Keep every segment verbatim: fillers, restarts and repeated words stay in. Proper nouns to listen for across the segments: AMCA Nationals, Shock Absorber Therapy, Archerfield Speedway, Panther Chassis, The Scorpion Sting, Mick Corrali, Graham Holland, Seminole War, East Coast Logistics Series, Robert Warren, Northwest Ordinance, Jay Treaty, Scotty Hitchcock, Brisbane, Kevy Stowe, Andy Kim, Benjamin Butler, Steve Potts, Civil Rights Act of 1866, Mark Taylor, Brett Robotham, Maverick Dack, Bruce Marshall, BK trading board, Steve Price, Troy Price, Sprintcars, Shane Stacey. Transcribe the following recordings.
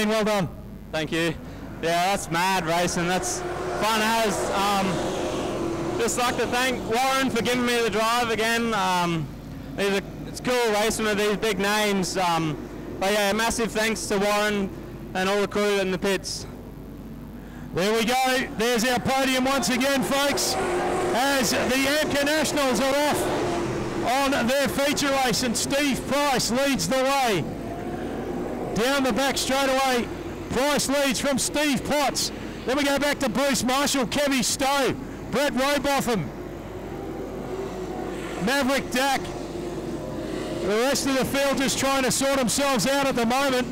Shane, well done. Thank you. Yeah, that's mad racing. That's fun as. Um, just like to thank Warren for giving me the drive again. Um, these are, it's cool racing with these big names. Um, but yeah, massive thanks to Warren and all the crew in the pits. There we go. There's our podium once again, folks, as the A M C A Nationals are off on their feature race, and Steve Price leads the way. Down the back straightaway, Price leads from Steve Potts. Then we go back to Bruce Marshall, Kevy Stowe, Brett Robotham, Maverick Dack. The rest of the field just trying to sort themselves out at the moment,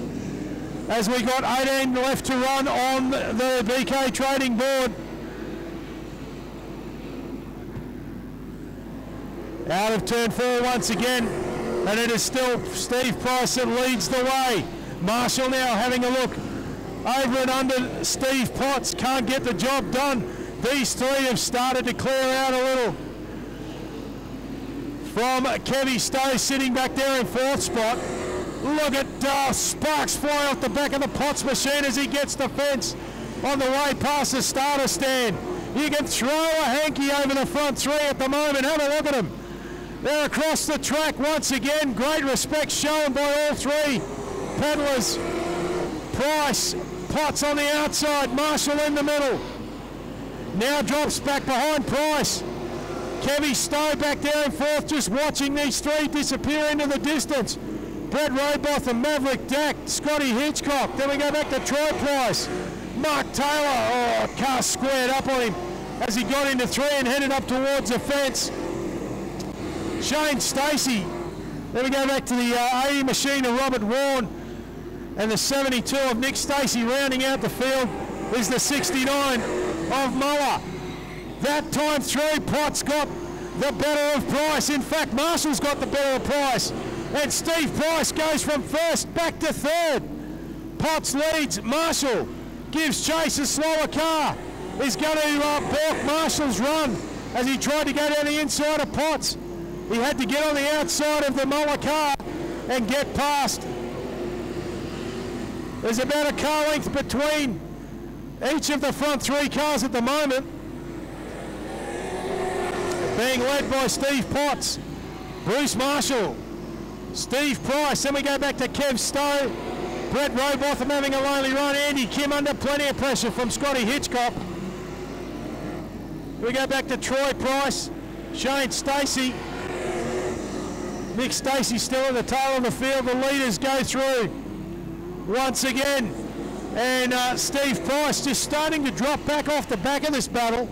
as we got eighteen left to run on the B K trading board. Out of turn four once again, and it is still Steve Price that leads the way. Marshall now having a look over and under Steve Potts, can't get the job done. These three have started to clear out a little. From Kevy Stowe sitting back there in fourth spot. Look at uh, sparks fly off the back of the Potts machine as he gets the fence on the way past the starter stand. You can throw a hanky over the front three at the moment. Have a look at them. They're across the track once again. Great respect shown by all three paddlers. Price, Potts on the outside, Marshall in the middle. Now drops back behind Price. Kevy Stowe back there and forth, just watching these three disappear into the distance. Brett Robotham, Maverick Dack, Scotty Hitchcock. Then we go back to Troy Price. Mark Taylor, oh, car squared up on him as he got into three and headed up towards the fence. Shane Stacey. Then we go back to the uh, eighty machine of Robert Warren, and the seventy-two of Nick Stacey. Rounding out the field is the sixty-nine of Muller. That time through, Potts got the better of Price. In fact, Marshall's got the better of Price. And Steve Price goes from first back to third. Potts leads. Marshall gives chase. A slower car is going to uh, balk Marshall's run as he tried to go down the inside of Potts. He had to get on the outside of the Muller car and get past. There's about a car length between each of the front three cars at the moment, being led by Steve Potts, Bruce Marshall, Steve Price. Then we go back to Kev Stowe, Brett Robotham having a lonely run. Andy Kim under plenty of pressure from Scotty Hitchcock. We go back to Troy Price, Shane Stacey. Nick Stacey still at the tail of the field. The leaders go through once again. And uh, Steve Price just starting to drop back off the back of this battle.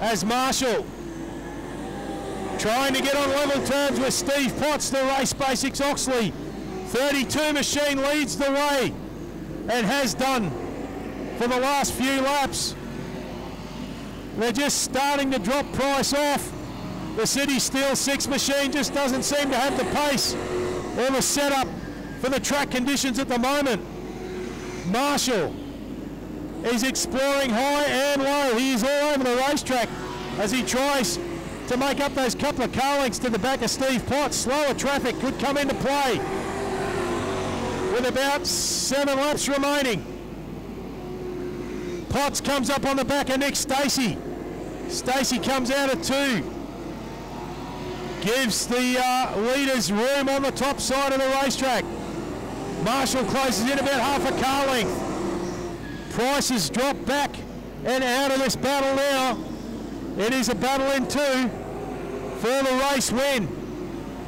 As Marshall trying to get on level terms with Steve Potts, the Race Basics Oxley thirty-two machine leads the way, and has done for the last few laps. They're just starting to drop Price off. The City Steel six machine just doesn't seem to have the pace or the setup for the track conditions at the moment. Marshall is exploring high and low. He is all over the racetrack as he tries to make up those couple of car lengths to the back of Steve Potts. Slower traffic could come into play with about seven laps remaining. Potts comes up on the back of Nick Stacey. Stacey comes out of two. Gives the uh, leaders room on the top side of the racetrack. Marshall closes in about half a car length. Price has dropped back and out of this battle now. It is a battle in two for the race win.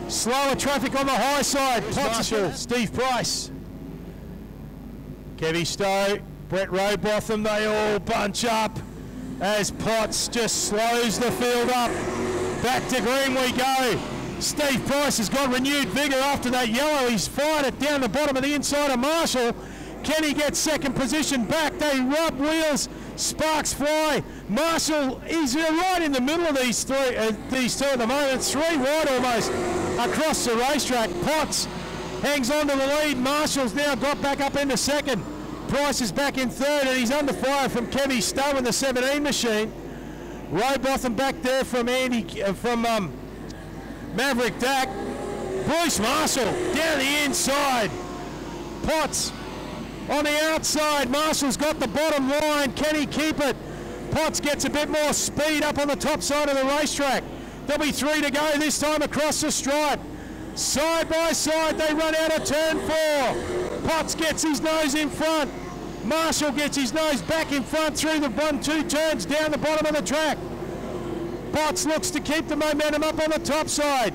Slower traffic on the high side. Potts, Steve Price, Kevy Stowe, Brett Robotham, they all bunch up as Potts just slows the field up. Back to green we go. Steve Price has got renewed vigour after that yellow. He's fired it down the bottom of the inside of Marshall. Can he get second position back? They rub wheels, sparks fly. Marshall is right in the middle of these three, uh, these two at the moment. Three wide almost across the racetrack. Potts hangs on to the lead. Marshall's now got back up into second. Price is back in third, and he's under fire from Kevy Stowe in the seventeen machine. Robotham back there from Andy, uh, from um, Maverick Dack. Bruce Marshall down the inside Potts on the outside. Marshall's got the bottom line. Can he keep it? Potts gets a bit more speed up on the top side of the racetrack. There'll be three to go this time across the stripe. Side by side, they run out of turn four. Potts gets his nose in front. Marshall gets his nose back in front through the one, two turns down the bottom of the track. Potts looks to keep the momentum up on the top side.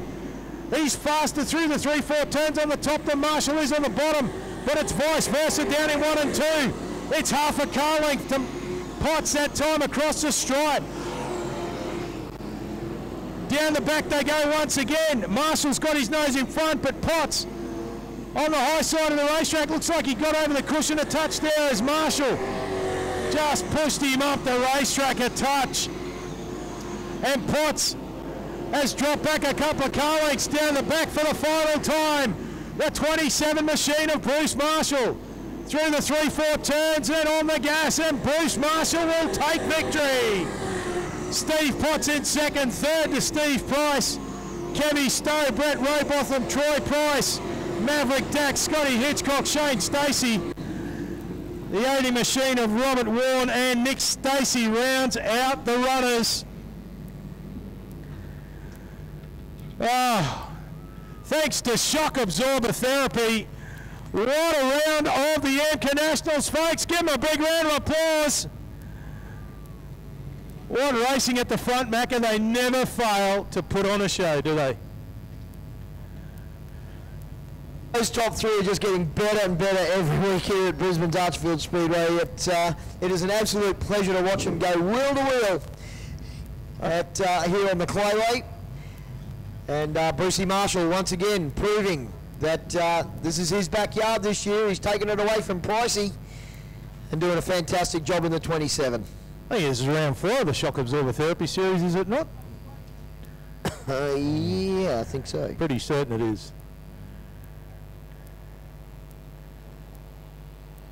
He's faster through the three, four turns on the top than Marshall is on the bottom, but it's vice versa down in one and two. It's half a car length to Potts that time across the stripe. Down the back they go once again. Marshall's got his nose in front, but Potts on the high side of the racetrack. Looks like he got over the cushion a touch there as Marshall just pushed him up the racetrack a touch. And Potts has dropped back a couple of car lengths down the back for the final time. The twenty-seven machine of Bruce Marshall through the three, four turns and on the gas, and Bruce Marshall will take victory. Steve Potts in second, third to Steve Price, Kemi Stowe, Brett Robotham, Troy Price, Maverick Dax, Scotty Hitchcock, Shane Stacey. The eighty machine of Robert Warne and Nick Stacey rounds out the runners. Oh, thanks to Shock Absorber Therapy. What a round of the A M C A Nationals, folks. Give them a big round of applause. What racing at the front, Mac, and they never fail to put on a show, do they? Those top three are just getting better and better every week here at Brisbane's Archerfield Speedway. It, uh, it is an absolute pleasure to watch them go wheel to wheel at, uh, here on the Clayway. And uh, Brucey Marshall once again proving that uh, this is his backyard this year. He's taken it away from Pricey and doing a fantastic job in the twenty-seven. I think this is round four of the Shock Absorber Therapy Series, is it not? Uh, yeah, I think so. Pretty certain it is.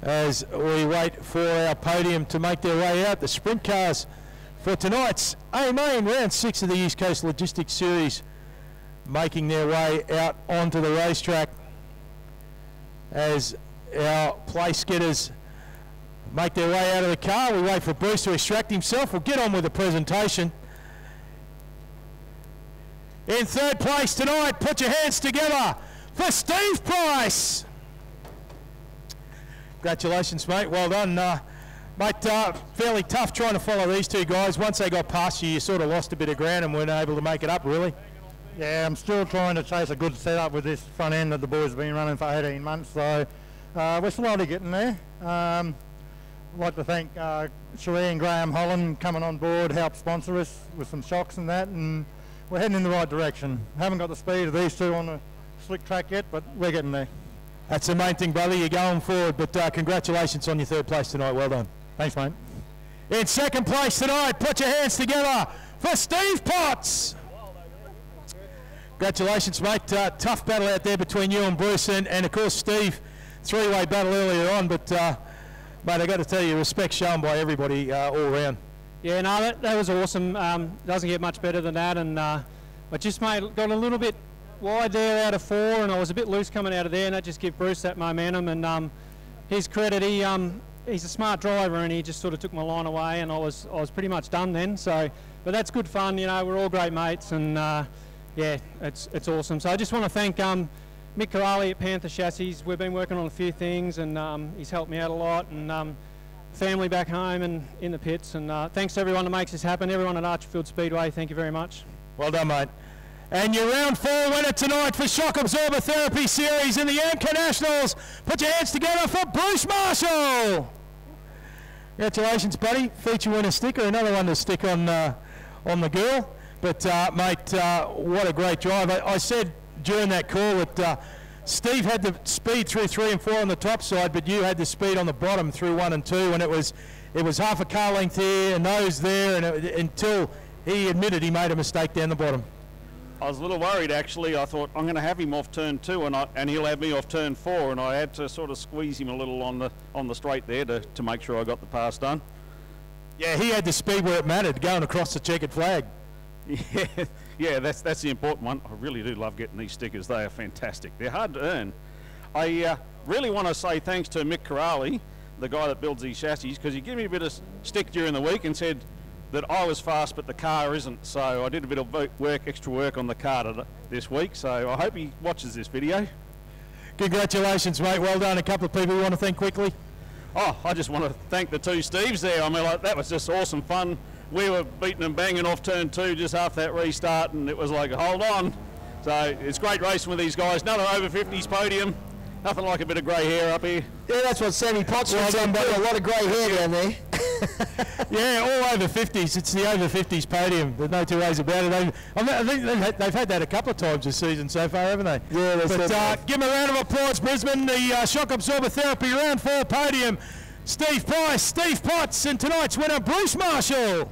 As we wait for our podium to make their way out, the sprint cars for tonight's A M A round six of the East Coast Logistics Series making their way out onto the racetrack as our place getters make their way out of the car. We wait for Bruce to extract himself. We'll get on with the presentation. In third place tonight, put your hands together for Steve Price. Congratulations, mate. Well done. Uh, mate, uh, fairly tough trying to follow these two guys. Once they got past you, you sort of lost a bit of ground and weren't able to make it up, really. Yeah, I'm still trying to chase a good setup with this front end that the boys have been running for eighteen months, so uh, we're slowly getting there. Um, I'd like to thank uh, Sheree and Graham Holland coming on board, helped sponsor us with some shocks and that, and we're heading in the right direction. Haven't got the speed of these two on the slick track yet, but we're getting there. That's the main thing, brother, you're going forward, but uh, congratulations on your third place tonight, well done. Thanks, mate. In second place tonight, put your hands together for Steve Potts. Congratulations, mate. Uh, tough battle out there between you and Bruce, and, and of course Steve, three-way battle earlier on, but uh, mate, I've got to tell you, respect shown by everybody uh, all around. Yeah, no, that, that was awesome. Um, doesn't get much better than that. And uh, I just made, got a little bit wide there out of four, and I was a bit loose coming out of there, and that just gave Bruce that momentum. And um, his credit, he um, he's a smart driver, and he just sort of took my line away, and I was I was pretty much done then. So, but that's good fun, you know. We're all great mates, and uh, yeah, it's it's awesome. So I just want to thank Um, Mick Corrali at Panther Chassis. We've been working on a few things, and um, he's helped me out a lot, and um, family back home and in the pits, and uh, thanks to everyone that makes this happen, everyone at Archerfield Speedway, thank you very much. Well done, mate. And your round four winner tonight for Shock Absorber Therapy Series in the A M C A Nationals, put your hands together for Bruce Marshall. Congratulations, buddy. Feature winner sticker, another one to stick on, uh, on the girl, but uh, mate, uh, what a great drive. I, I said during that call that uh, Steve had the speed through three and four on the top side, but you had the speed on the bottom through one and two, and it was it was half a car length here, a nose there, and it, until he admitted he made a mistake down the bottom. I was a little worried, actually. I thought, I'm going to have him off turn two, and I, and he'll have me off turn four, and I had to sort of squeeze him a little on the on the straight there to, to make sure I got the pass done. Yeah, he had the speed where it mattered, going across the checkered flag. Yeah, yeah, that's that's the important one. I really do love getting these stickers. They are fantastic. They're hard to earn. I uh, really want to say thanks to Mick Corrali, the guy that builds these chassis, because he gave me a bit of stick during the week and said that I was fast but the car isn't, so I did a bit of work, extra work on the car this week, so I hope he watches this video. Congratulations, mate, well done. A couple of people you want to thank quickly? Oh, I just want to thank the two Steves there. I mean, like, that was just awesome fun. We were beating and banging off turn two just after that restart, and it was like, hold on. So it's great racing with these guys. Another over fifties podium. Nothing like a bit of grey hair up here. Yeah, that's what Sammy Potts was on, but a lot of grey hair down there. Yeah, all over fifties. It's the over fifties podium. There's no two ways about it. They've, I think they've had that a couple of times this season so far, haven't they? Yeah, that's But uh, give them a round of applause, Brisbane. The uh, Shock Absorber Therapy round four podium. Steve Price, Steve Potts, and tonight's winner, Bruce Marshall.